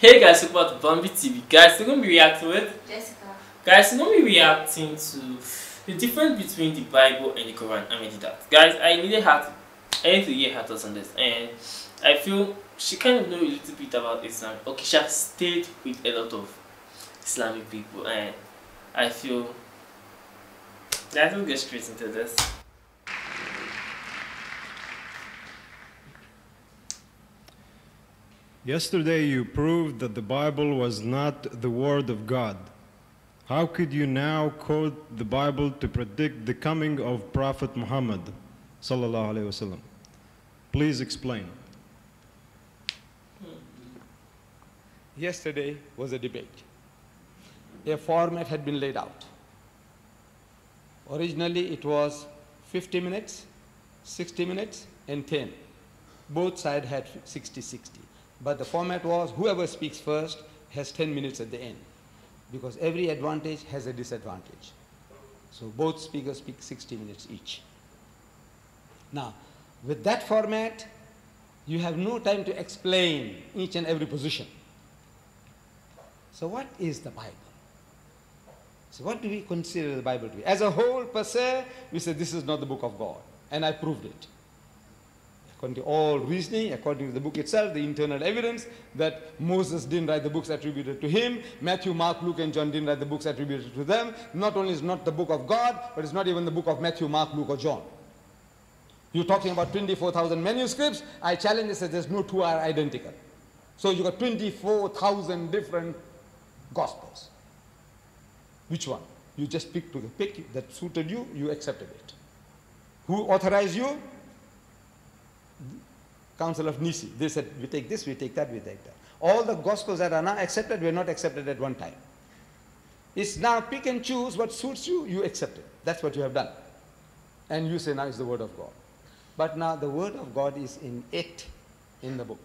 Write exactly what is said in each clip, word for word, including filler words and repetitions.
Hey guys, it's about Bambi T V. Guys, we're going to be reacting with Jessica. Guys, we're going to be reacting to the difference between the Bible and the Quran. I mean that. Guys, I needed her to, I need to hear her thoughts on this. And I feel she kind of knows a little bit about Islam. Okay, she has stayed with a lot of Islamic people. And I feel that will get straight into this. Yesterday you proved that the Bible was not the Word of God. How could you now quote the Bible to predict the coming of Prophet Muhammad sallallahu alaihi wasallam? Please explain. Yesterday was a debate. A format had been laid out. Originally it was fifty minutes, sixty minutes and ten. Both sides had sixty sixty. But the format was whoever speaks first has ten minutes at the end, because every advantage has a disadvantage. So both speakers speak sixty minutes each. Now, with that format, you have no time to explain each and every position. So what is the Bible? So what do we consider the Bible to be? As a whole, per se, we say this is not the book of God, and I proved it. According to all reasoning, according to the book itself, the internal evidence that Moses didn't write the books attributed to him, Matthew, Mark, Luke, and John didn't write the books attributed to them. Not only is it not the book of God, but it's not even the book of Matthew, Mark, Luke, or John. You're talking about twenty-four thousand manuscripts. I challenge this, that there's no two are identical. So you got twenty-four thousand different gospels. Which one? You just picked to the pick that suited you, you accepted it. Who authorized you? Council of Nicea. They said, we take this, we take that, we take that. All the Gospels that are now accepted were not accepted at one time. It's now pick and choose what suits you, you accept it. That's what you have done. And you say now it's the Word of God. But now the Word of God is in it, in the book.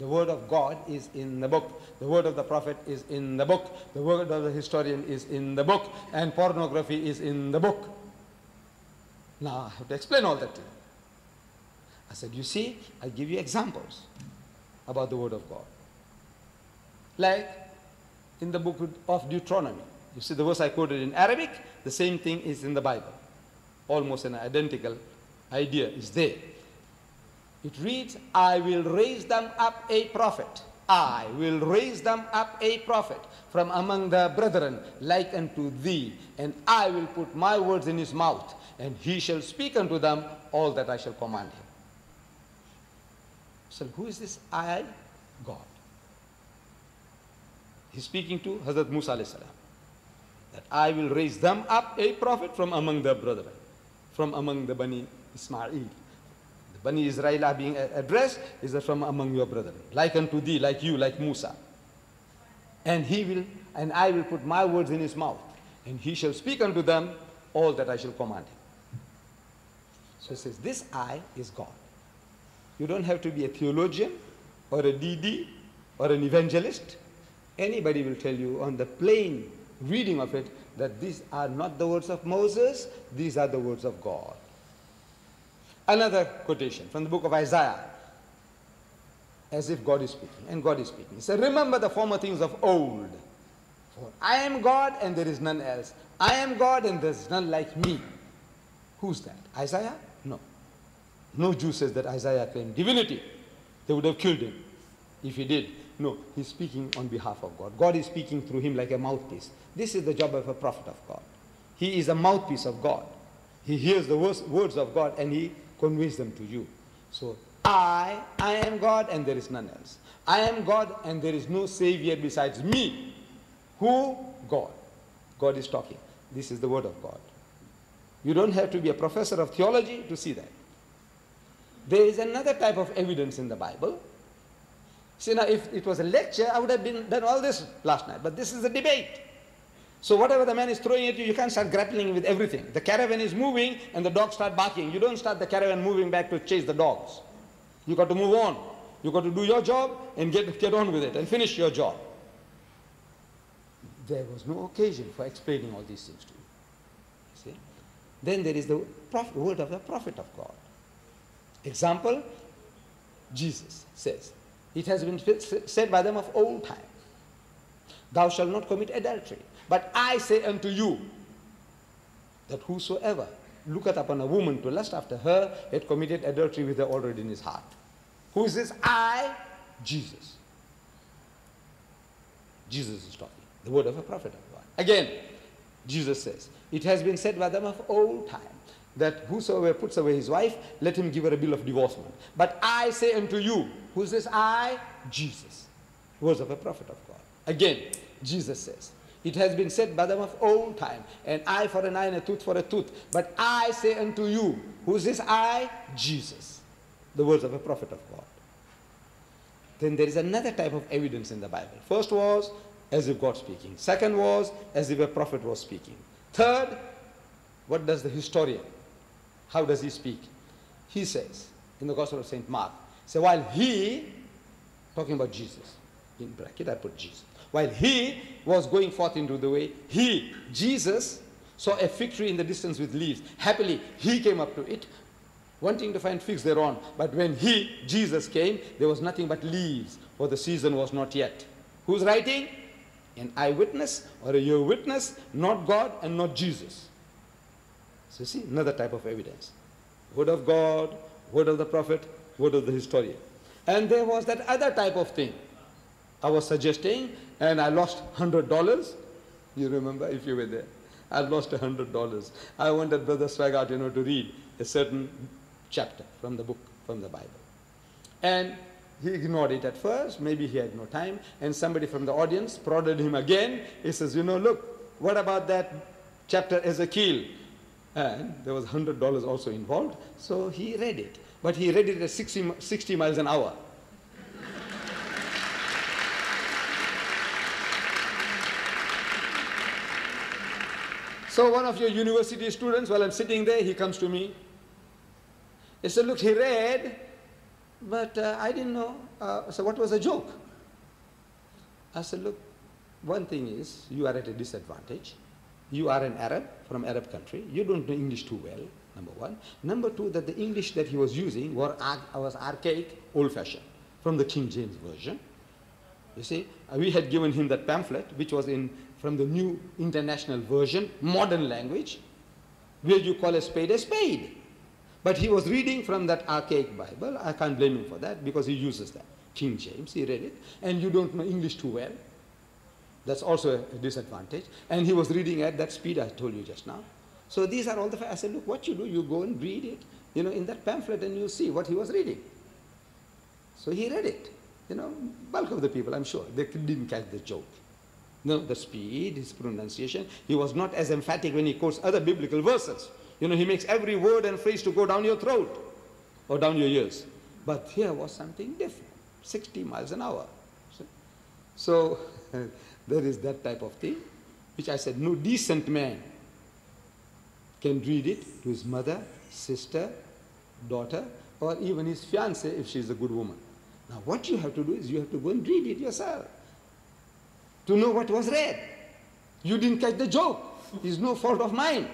The Word of God is in the book. The Word of the Prophet is in the book. The Word of the historian is in the book. And pornography is in the book. Now I have to explain all that to you. I said, you see, I give you examples about the Word of God. Like in the book of Deuteronomy. You see the verse I quoted in Arabic, the same thing is in the Bible. Almost an identical idea is there. It reads, I will raise them up a prophet. I will raise them up a prophet from among the brethren, like unto thee. And I will put my words in his mouth, and he shall speak unto them all that I shall command him. So who is this I? God. He's speaking to Hazrat Musa alayhi salam, that I will raise them up a prophet from among their brethren, from among the Bani Ismail. The Bani Israel are being addressed is from among your brethren, like unto thee, like you, like Musa. And he will, and I will put my words in his mouth, and he shall speak unto them all that I shall command him. So he says, this I is God. You don't have to be a theologian or a D D or an evangelist. Anybody will tell you on the plain reading of it that these are not the words of Moses, these are the words of God. Another quotation from the book of Isaiah, as if God is speaking, and God is speaking. He said, remember the former things of old, for I am God and there is none else. I am God and there is none like me. Who's that? Isaiah? No. No Jew says that Isaiah claimed divinity. They would have killed him if he did. No, he's speaking on behalf of God. God is speaking through him like a mouthpiece. This is the job of a prophet of God. He is a mouthpiece of God. He hears the words of God and he conveys them to you. So, I, I am God and there is none else. I am God and there is no savior besides me. Who? God. God is talking. This is the word of God. You don't have to be a professor of theology to see that. There is another type of evidence in the Bible. See, now if it was a lecture, I would have been done all this last night, but this is a debate. So whatever the man is throwing at you, you can't start grappling with everything. The caravan is moving and the dogs start barking. You don't start the caravan moving back to chase the dogs. You got to move on. You got to do your job and get, get on with it and finish your job. There was no occasion for explaining all these things to you. See? Then there is the prophet, word of the prophet of God. Example, Jesus says, it has been said by them of old times. thou shalt not commit adultery. But I say unto you, that whosoever looketh upon a woman to lust after her, hath committed adultery with her already in his heart. Who is this I? Jesus. Jesus is talking, the word of a prophet of God. Again, Jesus says, it has been said by them of old time, that whosoever puts away his wife, let him give her a bill of divorcement. But I say unto you, who is this I? Jesus. Words of a prophet of God. Again, Jesus says, it has been said by them of old time, an eye for an eye and a tooth for a tooth. But I say unto you, who is this I? Jesus. The words of a prophet of God. Then there is another type of evidence in the Bible. First was as if God speaking. Second was as if a prophet was speaking. Third, what does the historian, how does he speak? He says, in the Gospel of Saint Mark, so while he, talking about Jesus, in bracket I put Jesus, while he was going forth into the way, he, Jesus, saw a fig tree in the distance with leaves. Happily, he came up to it, wanting to find figs thereon. But when he, Jesus, came, there was nothing but leaves, for the season was not yet. Who's writing? An eyewitness or a ear witness, not God and not Jesus. So see, another type of evidence. Word of God, word of the prophet, word of the historian. And there was that other type of thing I was suggesting, and I lost one hundred dollars. You remember if you were there. I lost one hundred dollars. I wanted Brother Swaggart, you know, to read a certain chapter from the book, from the Bible. And he ignored it at first. Maybe he had no time. And somebody from the audience prodded him again. He says, you know, look, what about that chapter Ezekiel? And there was one hundred dollars also involved. So he read it. But he read it at sixty, sixty miles an hour. So one of your university students, while I'm sitting there, he comes to me. He said, look, he read, but uh, I didn't know. Uh, so what was the joke? I said, look, one thing is, you are at a disadvantage. You are an Arab from Arab country. You don't know English too well, number one. Number two, that the English that he was using were, was archaic, old-fashioned, from the King James Version. You see, we had given him that pamphlet, which was in from the New International Version, modern language, where you call a spade a spade. But he was reading from that archaic Bible. I can't blame him for that, because he uses that. King James, he read it. And you don't know English too well. That's also a disadvantage. And he was reading at that speed I told you just now. So these are all the facts. I said, look, what you do, you go and read it, you know, in that pamphlet, and you see what he was reading. So he read it. You know, bulk of the people, I'm sure, they didn't catch the joke. No, the speed, his pronunciation. He was not as emphatic when he quotes other biblical verses. You know, he makes every word and phrase to go down your throat or down your ears. But here was something different, sixty miles an hour. So there is that type of thing, which I said, no decent man can read it to his mother, sister, daughter, or even his fiancée if she's a good woman. Now, what you have to do is you have to go and read it yourself to know what was read. You didn't catch the joke. It's no fault of mine.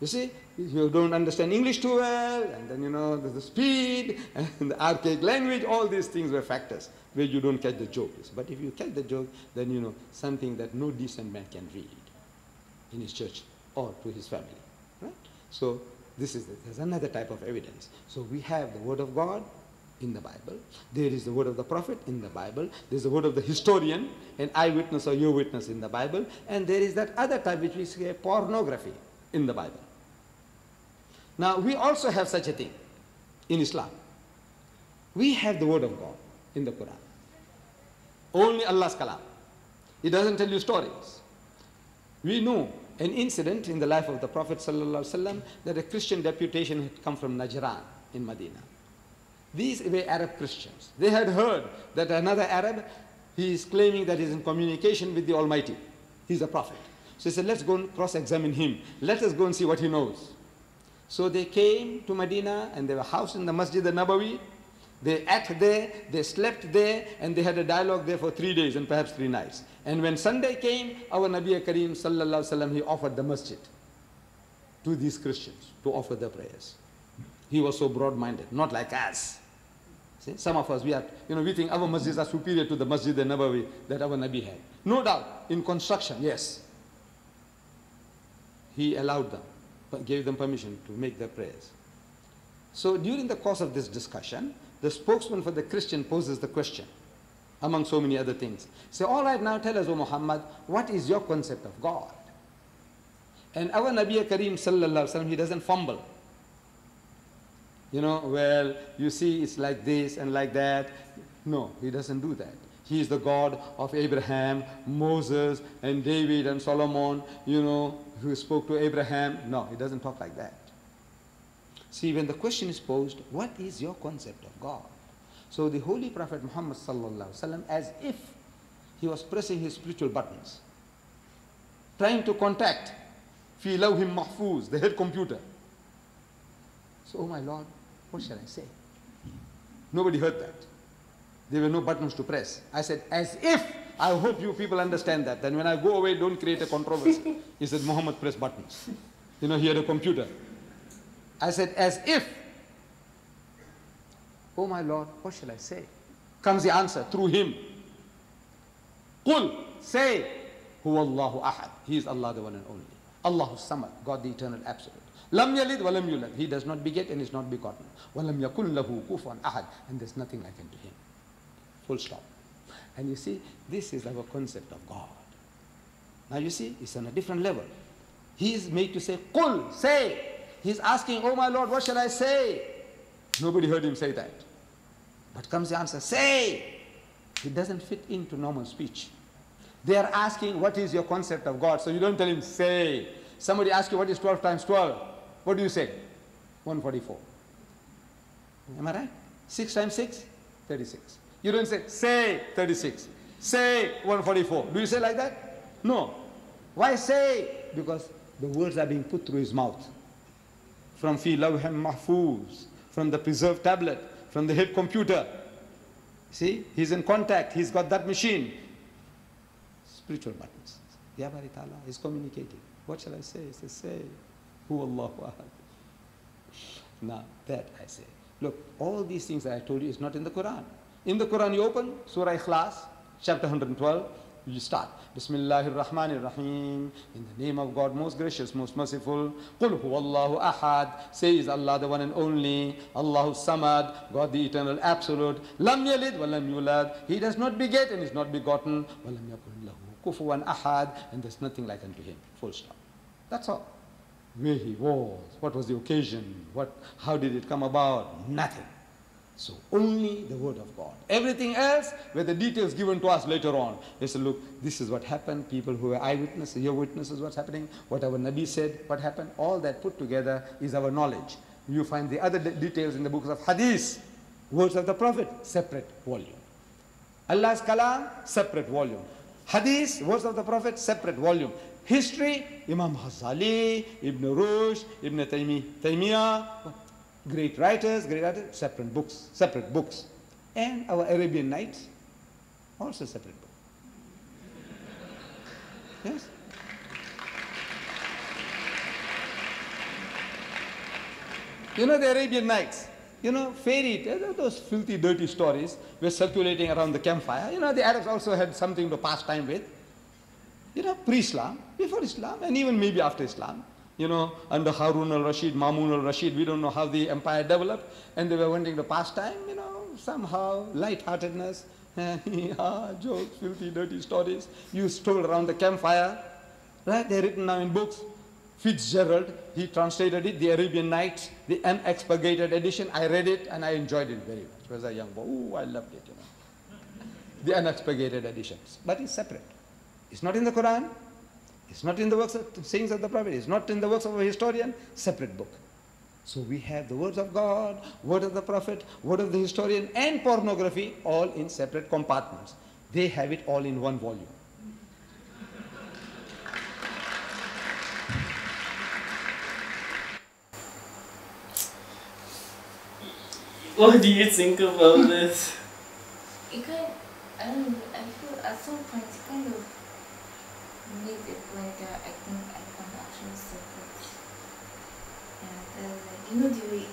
You see, you don't understand English too well, and then, you know, the speed and the archaic language, all these things were factors where you don't catch the joke. But if you catch the joke, then, you know, something that no decent man can read in his church or to his family. Right? So this is there's another type of evidence. So we have the Word of God in the Bible. There is the word of the prophet in the Bible. There is the word of the historian, an eyewitness or ear witness in the Bible. And there is that other type which we say pornography in the Bible. Now, we also have such a thing in Islam. We have the word of God in the Quran. Only Allah's kalam. It doesn't tell you stories. We know an incident in the life of the Prophet ﷺ that a Christian deputation had come from Najran in Medina. These were Arab Christians. They had heard that another Arab, he is claiming that he's in communication with the Almighty. He's a prophet. So he said, let's go and cross-examine him. Let us go and see what he knows. So they came to Medina, and they were housed in the Masjid al Nabawi. They ate there, they slept there, and they had a dialogue there for three days and perhaps three nights. And when Sunday came, our Nabi Kareem Sallallahu Alaihi Wasallam, he offered the masjid to these Christians to offer their prayers. He was so broad-minded, not like us. See, some of us, we are, you know, we think our masjids are superior to the Masjid al Nabawi that our Nabi had. No doubt, in construction, yes. He allowed them, but gave them permission to make their prayers. So during the course of this discussion, the spokesman for the Christian poses the question, among so many other things. Say, all right, now tell us, O Muhammad, what is your concept of God? And our Nabi Kareem Sallallahu Alaihi Wasallam, he doesn't fumble. You know, well, you see, it's like this and like that. No, he doesn't do that. He is the God of Abraham, Moses, and David, and Solomon, you know, who spoke to Abraham. No, he doesn't talk like that. See, when the question is posed, what is your concept of God? So the Holy Prophet Muhammad Sallallahu Alaihi Wasallam, as if he was pressing his spiritual buttons, trying to contact Fe Lowh Mahfuz, the head computer. So, oh my Lord, what shall I say? Nobody heard that. There were no buttons to press. I said, as if, I hope you people understand that. Then when I go away, don't create a controversy. He said, Muhammad, press buttons. You know, he had a computer. I said, as if, oh my Lord, what shall I say? Comes the answer through him. Qul, say, Huwallahu ahad. He is Allah, the one and only. Allahu samad, God the eternal absolute. Lam yalid wa lam yulad. He does not beget and is not begotten. Wa lam yakun lahu kufuwan ahad. And there's nothing like unto him. Full stop. And you see, this is our concept of God. Now you see, it's on a different level. He is made to say, Qul, say. He's asking, oh my Lord, what shall I say? Nobody heard him say that. But comes the answer, say! It doesn't fit into normal speech. They are asking, what is your concept of God? So you don't tell him, say. Somebody asks you, what is twelve times twelve? What do you say? one forty-four. Am I right? six times six? thirty-six. You don't say, say thirty-six. Say one forty-four. Do you say like that? No. Why say? Because the words are being put through his mouth. From Fe Lowh Mahfuz, from the preserved tablet, from the head computer. See, he's in contact, he's got that machine. Spiritual buttons. Ya Bari Ta'ala is communicating. What shall I say? He says, say, Hu Allahu Ahad. Now, that I say. Look, all these things that I told you is not in the Quran. In the Quran, you open Surah Ikhlas, chapter one hundred twelve, you start. Bismillahirrahmanirrahim. In the name of God, most gracious, most merciful. Qul huwallahu ahad. Says Allah, the one and only. Allahu samad. God, the eternal absolute. Lam yalid wa lam yulad. He does not beget and is not begotten. Wa lam yakun lahu kufuwan ahad. And there's nothing like unto him. Full stop. That's all. Where he was, what was the occasion, what, how did it come about? Nothing. So only the word of God. Everything else, were the details given to us later on. They said, look, this is what happened. People who were eyewitnesses, your witnesses, what's happening. What our Nabi said, what happened. All that put together is our knowledge. You find the other de details in the books of Hadith. Words of the Prophet, separate volume. Allah's Kalam, separate volume. Hadith, words of the Prophet, separate volume. History, Imam Hazali, Ibn Rush, Ibn Taymi, Taymiyyah. Great writers, great writers, separate books, separate books. And our Arabian Nights, also separate book. Yes? You know the Arabian Nights, you know, fairy tales, those filthy, dirty stories were circulating around the campfire. You know, the Arabs also had something to pass time with. You know, pre-Islam, before Islam, and even maybe after Islam. You know, under Harun al-Rashid, Mamun al-Rashid, we don't know how the empire developed, and they were wanting to pass time, you know, somehow, lightheartedness, jokes, filthy, dirty stories, you stole around the campfire, right? They're written now in books. Fitzgerald, he translated it, the Arabian Nights, the unexpurgated edition. I read it, and I enjoyed it very much. I was a young boy. Ooh, I loved it, you know. The unexpurgated editions. But it's separate. It's not in the Quran. It's not in the works of sayings of the Prophet. It's not in the works of a historian. Separate book. So we have the words of God, word of the Prophet, word of the historian, and pornography all in separate compartments. They have it all in one volume. What do you think about this? It kind of, I don't know, I feel at some point it kind of made it like that I think I can actually separate. And uh, like, you know the way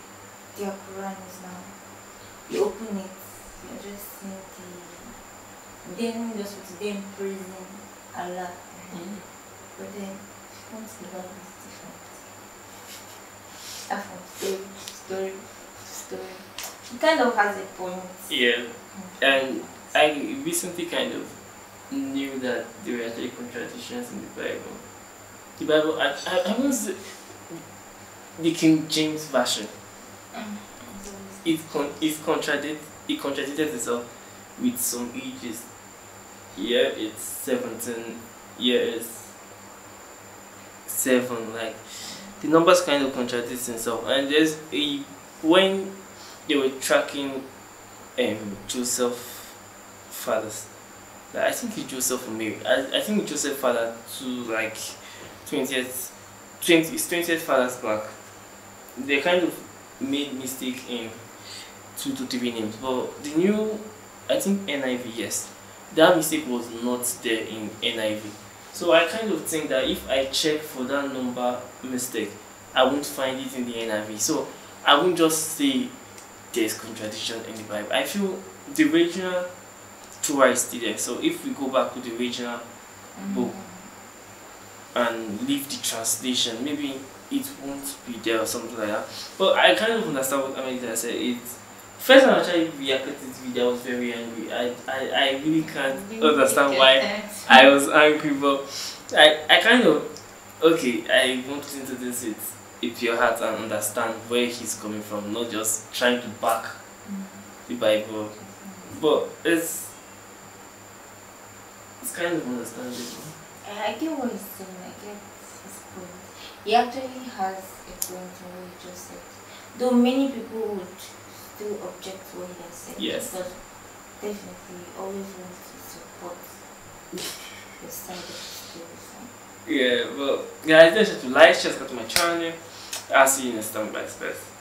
their Quran is now. you open it, you just see the then just with them praising Allah. Mm-hmm. But then once the Bible is different. Start from story to story to story. It kind of has a point. Yeah. Mm-hmm. And I recently kind of knew that there were actually contradictions in the Bible. The Bible, I, I, I was the, the King James Version. It con it contradicted it contradicted itself with some ages. Here it's seventeen years seven. Like the numbers kind of contradicts itself. And there's a when they were tracking um Joseph's fathers. Like, I think Joseph or Mary. I, I think Joseph father to like twentieth twenty twentieth fathers back. They kind of made mistake in two to three names, but the new, I think N I V, yes, that mistake was not there in N I V. So I kind of think that if I check for that number mistake, I won't find it in the N I V. So I won't just say there's contradiction in the Bible. I feel the original Torah is still there. So if we go back to the original mm-hmm. book and leave the translation, maybe it won't be there or something like that. But I kind of understand what Amanda said. It first time I actually reacted to this video, I was very angry. I I, I really can't really understand why that. I was angry, but I, I kind of okay, I want to listen to this with, with your heart and understand where he's coming from, not just trying to back the Bible. But it's it's kind of understandable. I get what he's saying, I get his point. He actually has a point in what he just said. Though many people would still object to what he has said. Yes. But definitely always want to support the side of the story. Yeah, well, guys, yeah, don't forget to like, share, subscribe to my channel. I'll see you next time, guys. Bye.